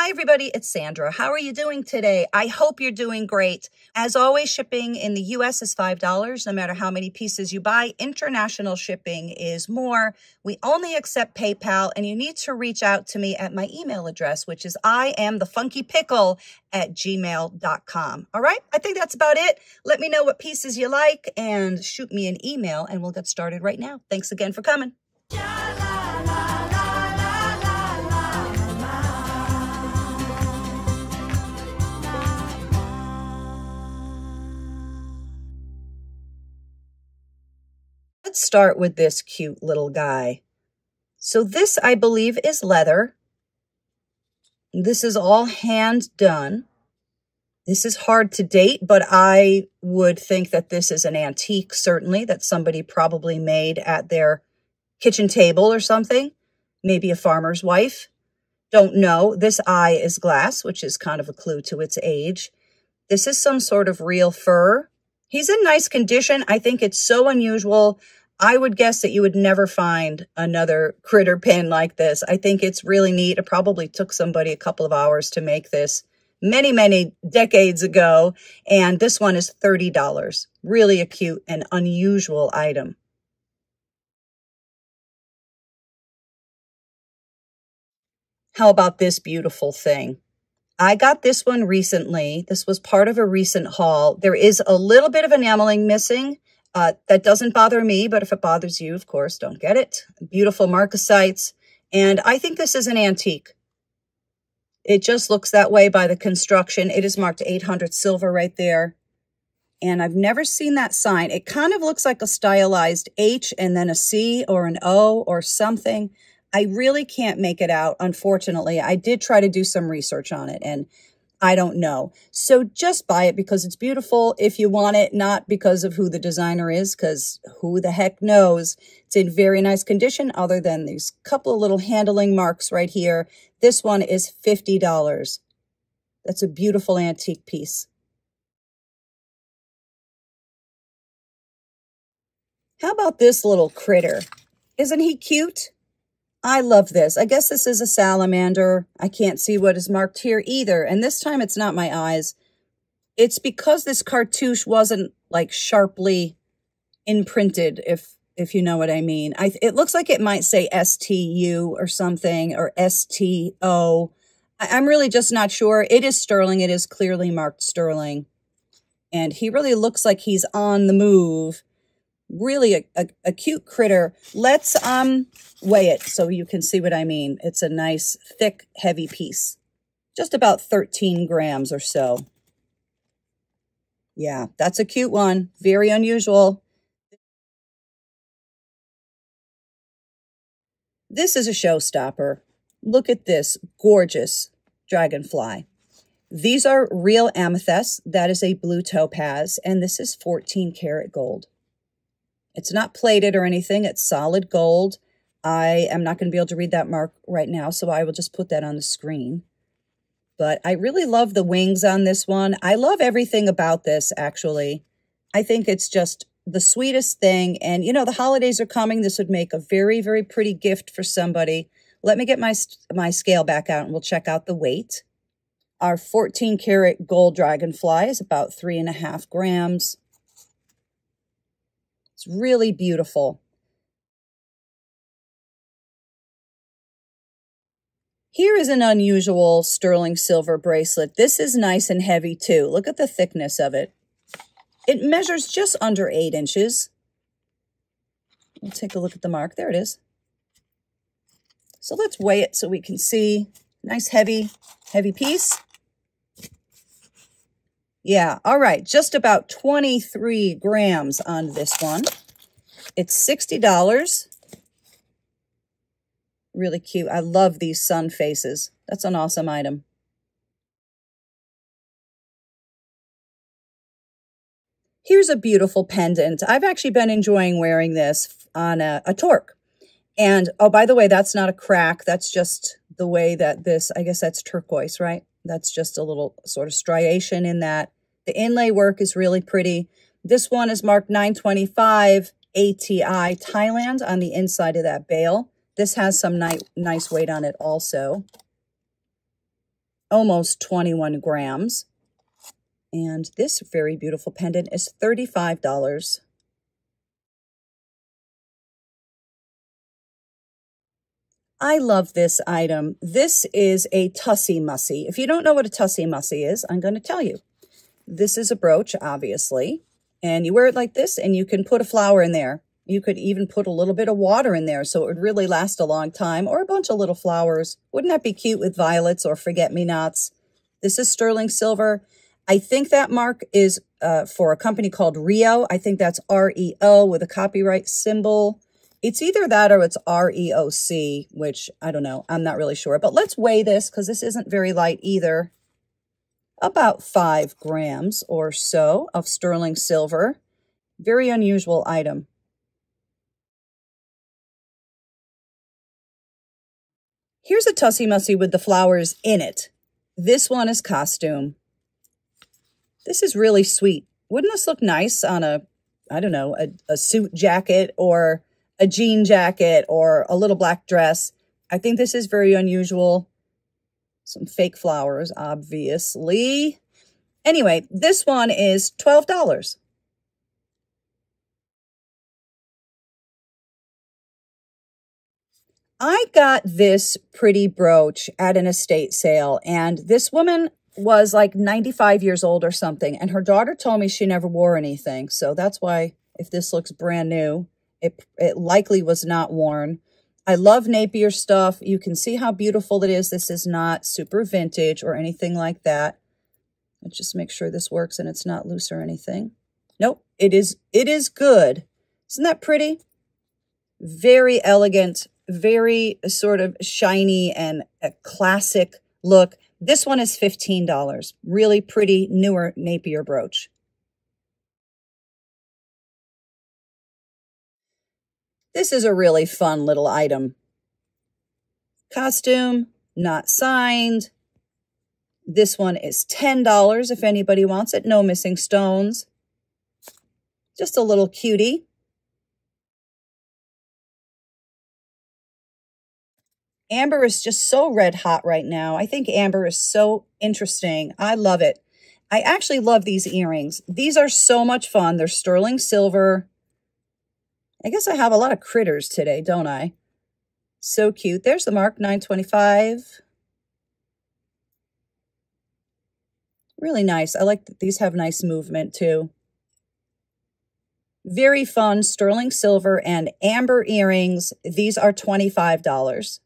Hi, everybody. It's Sandra. How are you doing today? I hope you're doing great. As always, shipping in the U.S. is $5, no matter how many pieces you buy. International shipping is more. We only accept PayPal, and you need to reach out to me at my email address, which is IamTheFunkyPickle@gmail.com. All right? I think that's about it. Let me know what pieces you like and shoot me an email, and we'll get started right now. Thanks again for coming. Let's start with this cute little guy. So this, I believe, is leather. This is all hand done. This is hard to date, but I would think that this is an antique, certainly, that somebody probably made at their kitchen table or something. Maybe a farmer's wife. Don't know. This eye is glass, which is kind of a clue to its age. This is some sort of real fur. He's in nice condition. I think it's so unusual. I would guess that you would never find another critter pin like this. I think it's really neat. It probably took somebody a couple of hours to make this many, many decades ago. And this one is $30. Really a cute and unusual item. How about this beautiful thing? I got this one recently. This was part of a recent haul. There is a little bit of enameling missing. That doesn't bother me, but if it bothers you, of course, don't get it. Beautiful marcasites. And I think this is an antique. It just looks that way by the construction. It is marked 800 silver right there. And I've never seen that sign. It kind of looks like a stylized H and then a C or an O or something. I really can't make it out, unfortunately. I did try to do some research on it, and I don't know. So just buy it because it's beautiful if you want it, not because of who the designer is, because who the heck knows? It's in very nice condition other than these couple of little handling marks right here. This one is $50. That's a beautiful antique piece. How about this little critter? Isn't he cute? I love this. I guess this is a salamander. I can't see what is marked here either. And this time it's not my eyes. It's because this cartouche wasn't like sharply imprinted, if you know what I mean. It looks like it might say STU or something, or STO. I'm really just not sure. It is sterling. It is clearly marked sterling. And he really looks like he's on the move. Really a cute critter. Let's weigh it so you can see what I mean. It's a nice, thick, heavy piece. Just about 13 grams or so. Yeah, that's a cute one. Very unusual. This is a showstopper. Look at this gorgeous dragonfly. These are real amethysts. That is a blue topaz, and this is 14 karat gold. It's not plated or anything. It's solid gold. I am not going to be able to read that mark right now, so I will just put that on the screen. But I really love the wings on this one. I love everything about this, actually. I think it's just the sweetest thing. And, you know, the holidays are coming. This would make a very, very pretty gift for somebody. Let me get my scale back out, and we'll check out the weight. Our 14-karat gold dragonfly is about 3.5 grams. It's really beautiful. Here is an unusual sterling silver bracelet. This is nice and heavy too. Look at the thickness of it. It measures just under 8 inches. We'll take a look at the mark. There it is. So let's weigh it so we can see. Nice heavy, heavy piece. Yeah, all right, just about 23 grams on this one. It's $60. Really cute. I love these sun faces. That's an awesome item. Here's a beautiful pendant. I've actually been enjoying wearing this on a torque. And, oh, by the way, that's not a crack. That's just the way that this, I guess that's turquoise, right? That's just a little sort of striation in that. The inlay work is really pretty. This one is marked 925 ATI Thailand on the inside of that bale. This has some nice weight on it also. almost 21 grams. And this very beautiful pendant is $35. I love this item. This is a Tussie Mussie. If you don't know what a Tussie Mussie is, I'm going to tell you. This is a brooch, obviously, and you wear it like this, and you can put a flower in there. You could even put a little bit of water in there so it would really last a long time, or a bunch of little flowers. Wouldn't that be cute with violets or forget-me-nots? This is sterling silver. I think that mark is for a company called Rio. I think that's R-E-O with a copyright symbol. It's either that or it's R-E-O-C, which I don't know. I'm not really sure. But let's weigh this because this isn't very light either. About 5 grams or so of sterling silver. Very unusual item. Here's a Tussie Mussie with the flowers in it. This one is costume. This is really sweet. Wouldn't this look nice on a, I don't know, a suit jacket or a jean jacket or a little black dress? I think this is very unusual. Some fake flowers, obviously. Anyway, this one is $12. I got this pretty brooch at an estate sale, and this woman was like 95 years old or something, and her daughter told me she never wore anything. So that's why if this looks brand new, it likely was not worn. I love Napier stuff. You can see how beautiful it is. This is not super vintage or anything like that. Let's just make sure this works and it's not loose or anything. Nope, it is good. Isn't that pretty? Very elegant, very sort of shiny and a classic look. This one is $15. Really pretty newer Napier brooch. This is a really fun little item. Costume, not signed. This one is $10 if anybody wants it. No missing stones. Just a little cutie. Amber is just so red hot right now. I think amber is so interesting. I love it. I actually love these earrings. These are so much fun. They're sterling silver. I guess I have a lot of critters today, don't I? So cute. There's the mark, 925. Really nice. I like that these have nice movement too. Very fun sterling silver and amber earrings. These are $25.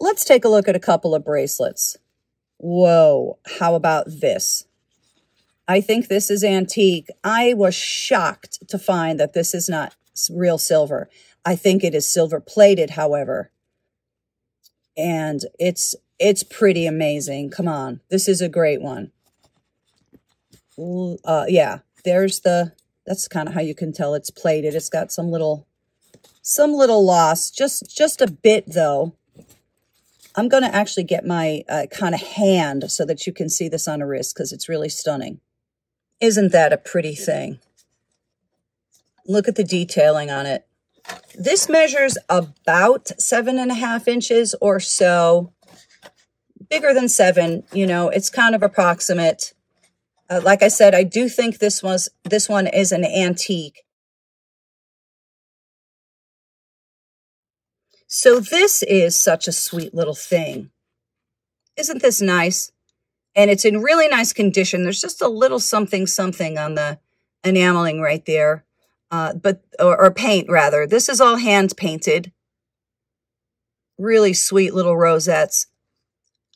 Let's take a look at a couple of bracelets. Whoa, how about this? I think this is antique. I was shocked to find that this is not real silver. I think it is silver plated, however. And it's pretty amazing. Come on. This is a great one. Yeah, that's kind of how you can tell it's plated. It's got some little loss, just a bit though. I'm going to actually get my kind of hand so that you can see this on a wrist because it's really stunning. Isn't that a pretty thing? Look at the detailing on it. This measures about 7.5 inches or so. Bigger than 7, you know, it's kind of approximate. Like I said, I do think this one is an antique. So this is such a sweet little thing. Isn't this nice? And it's in really nice condition. There's just a little something on the enameling right there, or paint rather. This is all hand painted. Really sweet little rosettes.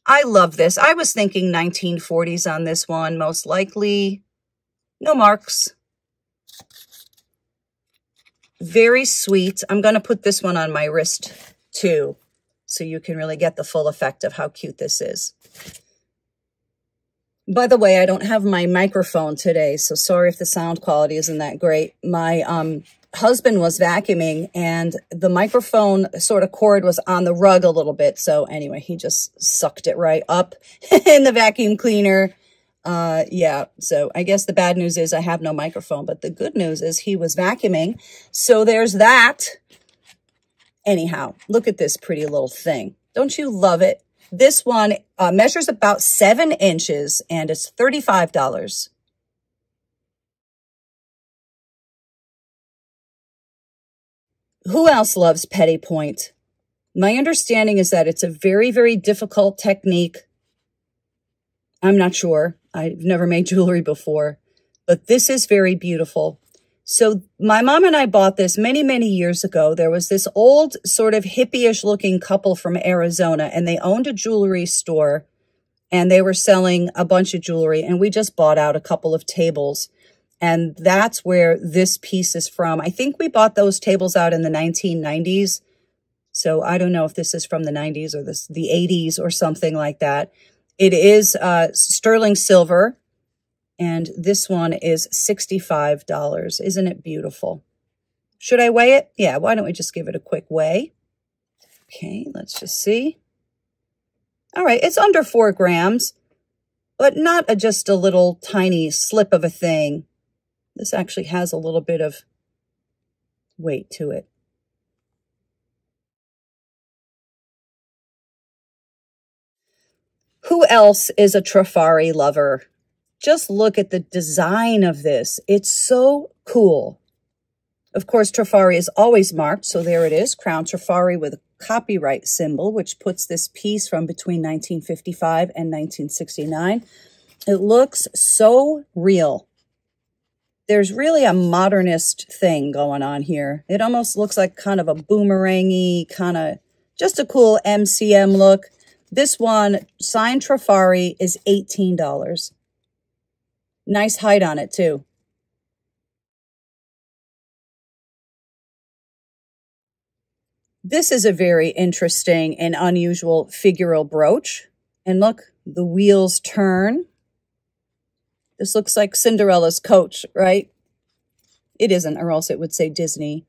I love this. I was thinking 1940s on this one, most likely. No marks. Very sweet. I'm going to put this one on my wrist too, so you can really get the full effect of how cute this is. By the way, I don't have my microphone today, so sorry if the sound quality isn't that great. My husband was vacuuming and the microphone sort of cord was on the rug a little bit. So anyway, he just sucked it right up in the vacuum cleaner. So I guess the bad news is I have no microphone, but the good news is he was vacuuming. So there's that. Anyhow, look at this pretty little thing. Don't you love it? This one measures about 7 inches and it's $35. Who else loves Petty Point? My understanding is that it's a very, very difficult technique. I'm not sure. I've never made jewelry before, but this is very beautiful. So my mom and I bought this many, many years ago. There was this old sort of hippie-ish looking couple from Arizona, and they owned a jewelry store, and they were selling a bunch of jewelry, and we just bought out a couple of tables, and that's where this piece is from. I think we bought those tables out in the 1990s, so I don't know if this is from the 90s or the 80s or something like that. It is sterling silver. And this one is $65. Isn't it beautiful? Should I weigh it? Yeah, why don't we just give it a quick weigh? Okay, let's just see. All right, it's under 4 grams, but not just a little tiny slip of a thing. This actually has a little bit of weight to it. Who else is a Trifari lover? Just look at the design of this. It's so cool. Of course, Trifari is always marked, so there it is, Crown Trifari with a copyright symbol, which puts this piece from between 1955 and 1969. It looks so real. There's really a modernist thing going on here. It almost looks like kind of a boomerang-y, kind of just a cool MCM look. This one, signed Trifari, is $18. Nice height on it, too. This is a very interesting and unusual figural brooch. And look, the wheels turn. This looks like Cinderella's coach, right? It isn't, or else it would say Disney.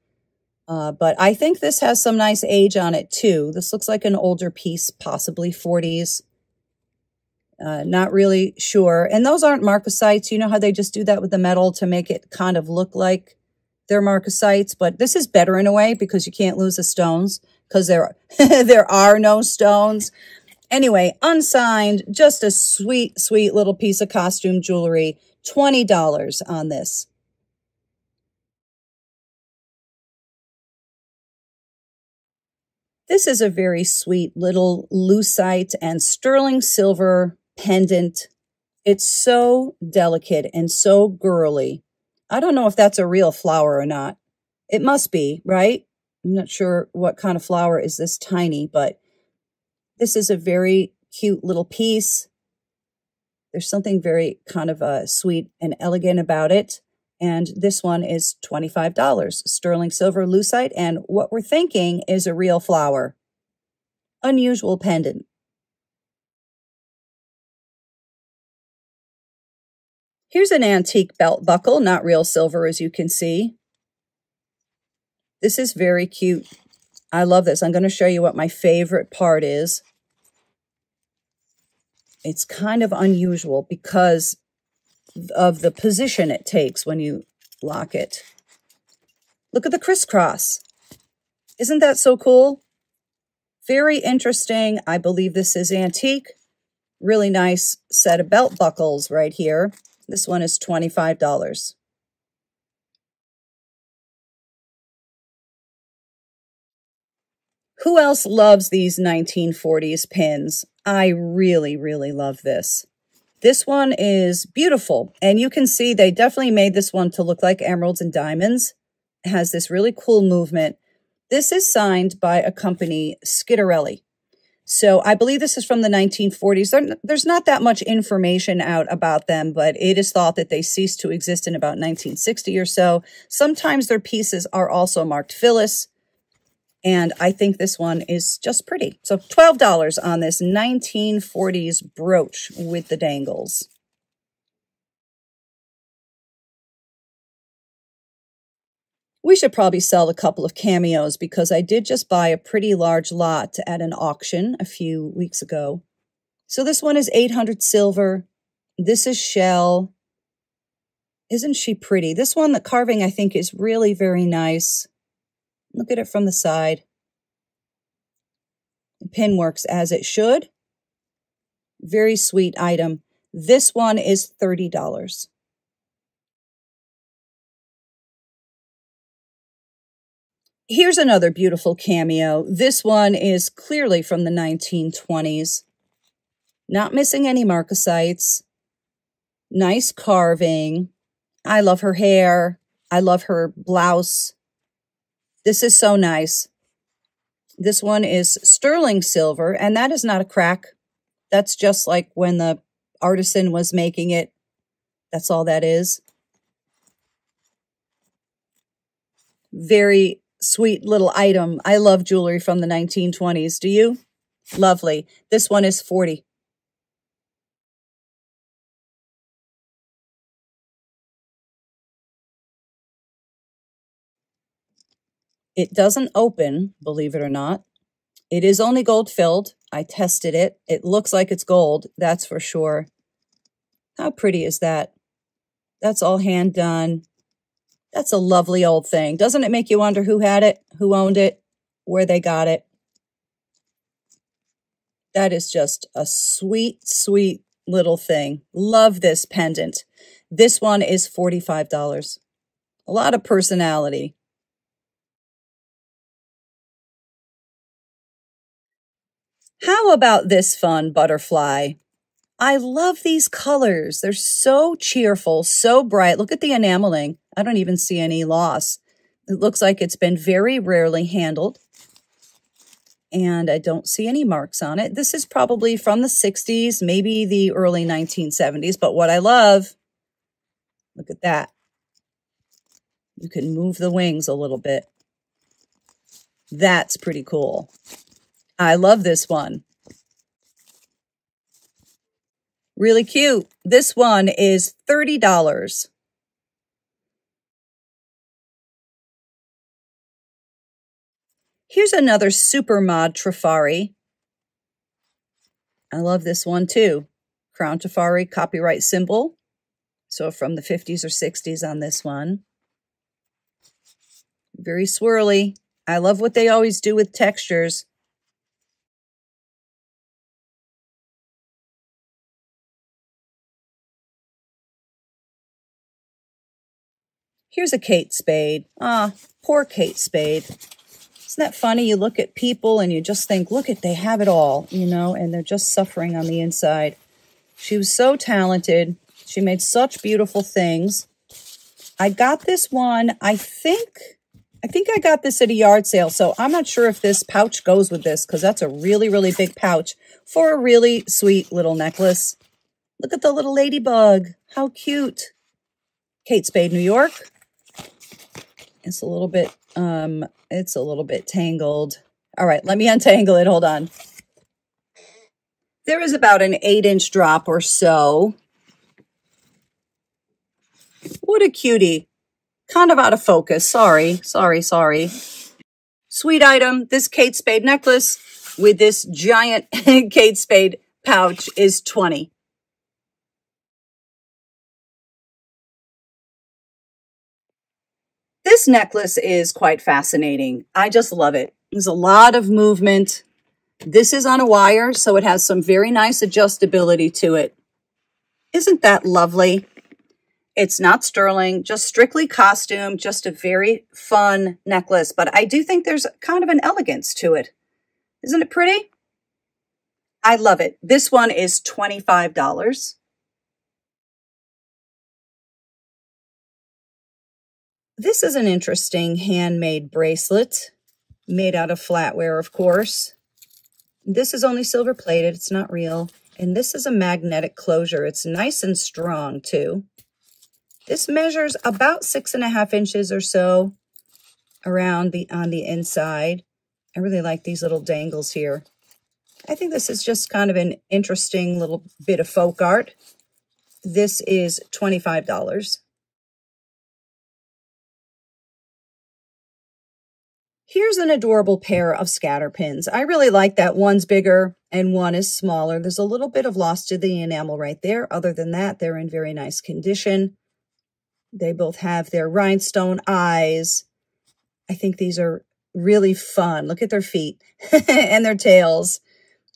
But I think this has some nice age on it, too. This looks like an older piece, possibly 40s. Not really sure. And those aren't marcasites. You know how they just do that with the metal to make it kind of look like they're marcasites, but this is better in a way because you can't lose the stones because there are no stones. Anyway, unsigned, just a sweet, sweet little piece of costume jewelry, $20 on this. This is a very sweet little lucite and sterling silver pendant. It's so delicate and so girly. I don't know if that's a real flower or not. It must be, right? I'm not sure what kind of flower is this tiny, but this is a very cute little piece. There's something very kind of sweet and elegant about it. And this one is $25, sterling silver lucite. And what we're thinking is a real flower. Unusual pendant. Here's an antique belt buckle, not real silver as you can see. This is very cute. I love this. I'm going to show you what my favorite part is. It's kind of unusual because of the position it takes when you lock it. Look at the crisscross. Isn't that so cool? Very interesting. I believe this is antique. Really nice set of belt buckles right here. This one is $25. Who else loves these 1940s pins? I really, really love this. This one is beautiful, and you can see they definitely made this one to look like emeralds and diamonds. It has this really cool movement. This is signed by a company, Skidarelli. So I believe this is from the 1940s. There's not that much information out about them, but it is thought that they ceased to exist in about 1960 or so. Sometimes their pieces are also marked Phyllis, and I think this one is just pretty. So $12 on this 1940s brooch with the dangles. We should probably sell a couple of cameos because I did just buy a pretty large lot at an auction a few weeks ago. So this one is 800 silver. This is shell. Isn't she pretty? This one, the carving, I think, is really very nice. Look at it from the side. The pin works as it should. Very sweet item. This one is $30. Here's another beautiful cameo. This one is clearly from the 1920s. Not missing any marcasites. Nice carving. I love her hair. I love her blouse. This is so nice. This one is sterling silver, and that is not a crack. That's just like when the artisan was making it. That's all that is. Very sweet little item. I love jewelry from the 1920s. Do you? Lovely. This one is $40. It doesn't open, believe it or not. It is only gold filled. I tested it. It looks like it's gold, that's for sure. How pretty is that? That's all hand done. That's a lovely old thing. Doesn't it make you wonder who had it, who owned it, where they got it? That is just a sweet, sweet little thing. Love this pendant. This one is $45. A lot of personality. How about this fun butterfly? I love these colors. They're so cheerful, so bright. Look at the enameling. I don't even see any loss. It looks like it's been very rarely handled. And I don't see any marks on it. This is probably from the 60s, maybe the early 1970s. But what I love, look at that. You can move the wings a little bit. That's pretty cool. I love this one. Really cute. This one is $30. Here's another super mod Trifari. I love this one too. Crown Trifari copyright symbol. So from the 50s or 60s on this one. Very swirly. I love what they always do with textures. Here's a Kate Spade. Ah, poor Kate Spade. Isn't that funny? You look at people and you just think, look at, they have it all, you know, and they're just suffering on the inside. She was so talented. She made such beautiful things. I got this one, I think I got this at a yard sale, so I'm not sure if this pouch goes with this because that's a really, really big pouch for a really sweet little necklace. Look at the little ladybug. How cute. Kate Spade, New York. It's a little bit tangled. All right, let me untangle it. Hold on. There is about an 8-inch drop or so. What a cutie. Kind of out of focus. Sorry. Sweet item. This Kate Spade necklace with this giant Kate Spade pouch is $20. This necklace is quite fascinating. I just love it. There's a lot of movement. This is on a wire, so it has some very nice adjustability to it. Isn't that lovely? It's not sterling, just strictly costume, just a very fun necklace. But I do think there's kind of an elegance to it. Isn't it pretty? I love it. This one is $25. This is an interesting handmade bracelet, made out of flatware, of course. This is only silver plated, it's not real. And this is a magnetic closure. It's nice and strong too. This measures about 6.5 inches or so around on the inside. I really like these little dangles here. I think this is just kind of an interesting little bit of folk art. This is $25. Here's an adorable pair of scatter pins. I really like that one's bigger and one is smaller. There's a little bit of loss to the enamel right there. Other than that, they're in very nice condition. They both have their rhinestone eyes. I think these are really fun. Look at their feet and their tails.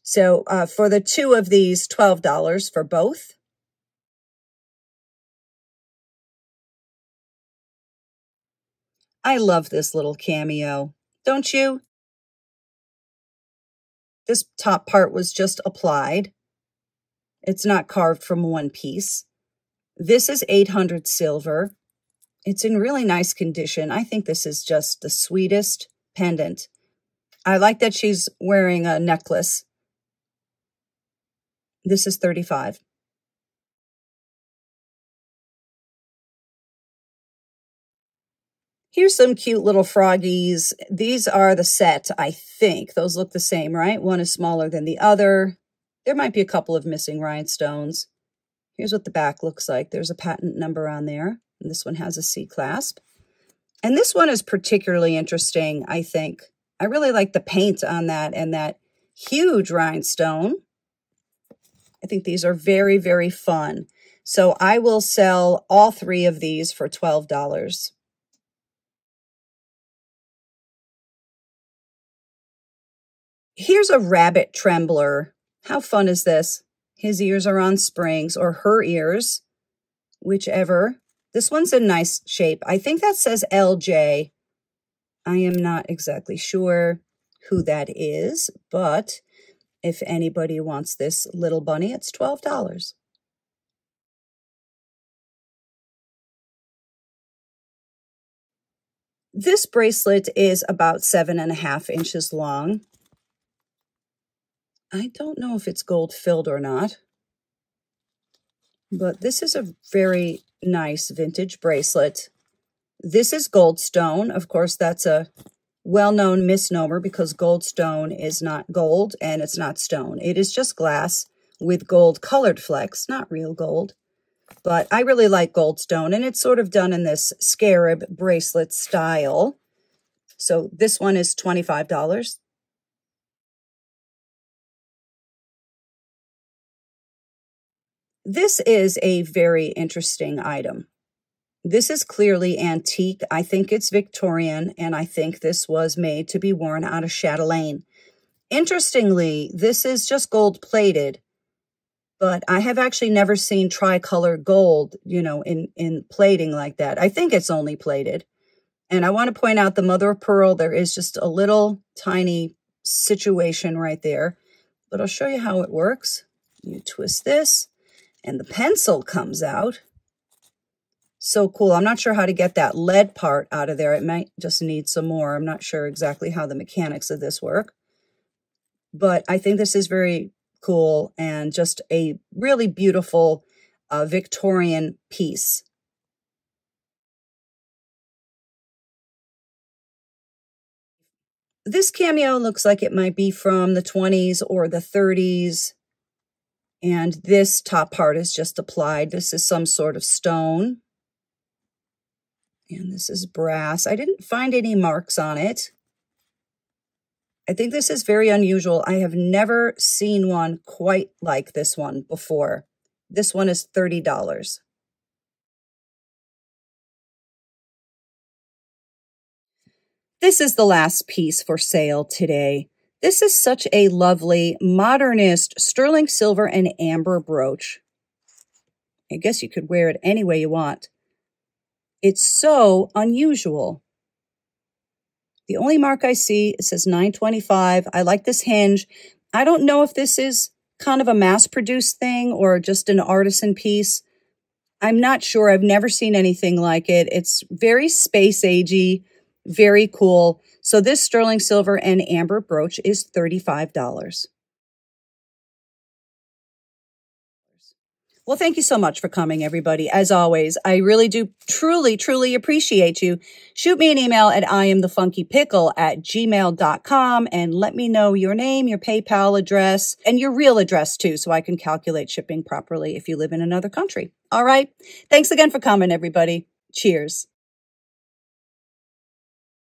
So for the two of these, $12 for both. I love this little cameo, don't you? This top part was just applied. It's not carved from one piece. This is 800 silver. It's in really nice condition. I think this is just the sweetest pendant. I like that she's wearing a necklace. This is 35. Here's some cute little froggies. These are the set, I think. Those look the same, right? One is smaller than the other. There might be a couple of missing rhinestones. Here's what the back looks like. There's a patent number on there. And this one has a C-clasp. And this one is particularly interesting, I think. I really like the paint on that and that huge rhinestone. I think these are very, very fun. So I will sell all three of these for $12. Here's a rabbit trembler. How fun is this? His ears are on springs, or her ears, whichever. This one's in nice shape. I think that says LJ. I am not exactly sure who that is, but if anybody wants this little bunny, it's $12. This bracelet is about 7.5 inches long. I don't know if it's gold filled or not, but this is a very nice vintage bracelet. This is goldstone. Of course, that's a well-known misnomer because goldstone is not gold and it's not stone. It is just glass with gold colored flecks, not real gold. But I really like goldstone, and it's sort of done in this scarab bracelet style. So this one is $25. This is a very interesting item. This is clearly antique. I think it's Victorian, and I think this was made to be worn out of chatelaine. Interestingly, this is just gold-plated, but I have actually never seen tricolor gold, you know, in plating like that. I think it's only plated. And I want to point out the mother of pearl. There is just a little tiny situation right there, but I'll show you how it works. You twist this, and the pencil comes out. So cool. I'm not sure how to get that lead part out of there. It might just need some more. I'm not sure exactly how the mechanics of this work. But I think this is very cool and just a really beautiful Victorian piece. This cameo looks like it might be from the 20s or the 30s. And this top part is just applied. This is some sort of stone. And this is brass. I didn't find any marks on it. I think this is very unusual. I have never seen one quite like this one before. This one is $30. This is the last piece for sale today. This is such a lovely modernist sterling silver and amber brooch. I guess you could wear it any way you want. It's so unusual. The only mark I see, it says 925. I like this hinge. I don't know if this is kind of a mass-produced thing or just an artisan piece. I'm not sure. I've never seen anything like it. It's very space-agey. Very cool. So this sterling silver and amber brooch is $35. Well, thank you so much for coming, everybody. As always, I really do truly, truly appreciate you. Shoot me an email at IamTheFunkyPickle@gmail.com and let me know your name, your PayPal address, and your real address too, so I can calculate shipping properly if you live in another country. All right. Thanks again for coming, everybody. Cheers.